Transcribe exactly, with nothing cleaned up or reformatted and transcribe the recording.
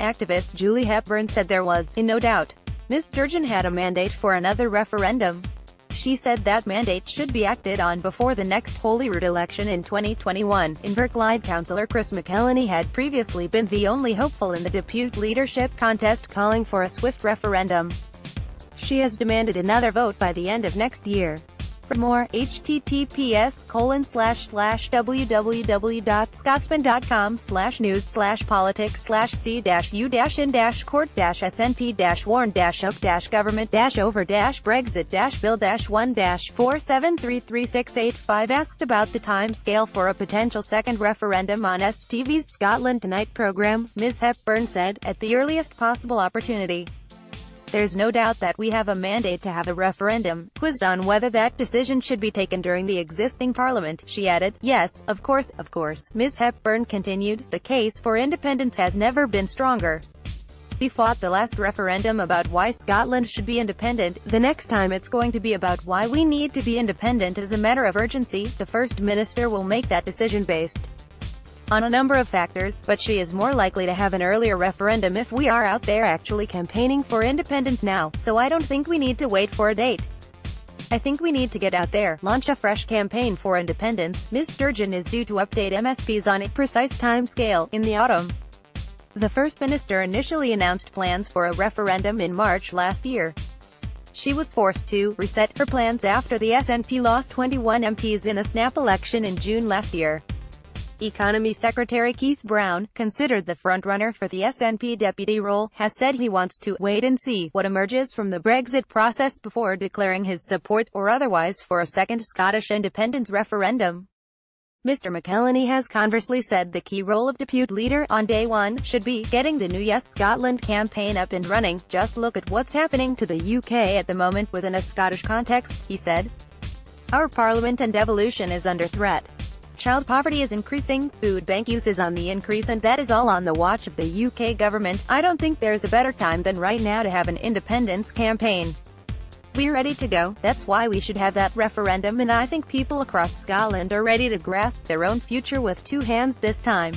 Activist Julie Hepburn said there was, in no doubt, Miz Sturgeon had a mandate for another referendum. She said that mandate should be acted on before the next Holyrood election in twenty twenty-one. Inverclyde councillor Chris McEleny had previously been the only hopeful in the deputy leadership contest, calling for a swift referendum. She has demanded another vote by the end of next year. For more, h t t p s colon slash slash w w w dot scotsman dot com slash news slash politics slash c dash u dash in dash court dash s n p dash warn dash up dash government dash over dash brexit dash bill dash one dash four seven three three six eight five. Asked about the timescale for a potential second referendum on S T V's Scotland Tonight program, Miz Hepburn said, at the earliest possible opportunity. There's no doubt that we have a mandate to have a referendum, quizzed on whether that decision should be taken during the existing parliament, she added. Yes, of course, of course, Miz Hepburn continued, the case for independence has never been stronger. We fought the last referendum about why Scotland should be independent, the next time it's going to be about why we need to be independent as a matter of urgency. The First Minister will make that decision based on a number of factors, but she is more likely to have an earlier referendum if we are out there actually campaigning for independence now, so I don't think we need to wait for a date. I think we need to get out there, launch a fresh campaign for independence. Miz Sturgeon is due to update M S Ps on a precise time scale in the autumn. The First Minister initially announced plans for a referendum in March last year. She was forced to reset her plans after the S N P lost twenty-one M Ps in a snap election in June last year. Economy Secretary Keith Brown, considered the frontrunner for the S N P deputy role, has said he wants to wait and see what emerges from the Brexit process before declaring his support or otherwise for a second Scottish independence referendum. Mister McEleny has conversely said the key role of deputy leader on day one should be getting the new Yes Scotland campaign up and running. Just look at what's happening to the U K at the moment within a Scottish context, he said. Our parliament and devolution is under threat. Child poverty is increasing, food bank use is on the increase, and that is all on the watch of the U K government. I don't think there's a better time than right now to have an independence campaign. We're ready to go, that's why we should have that referendum, and I think people across Scotland are ready to grasp their own future with two hands this time.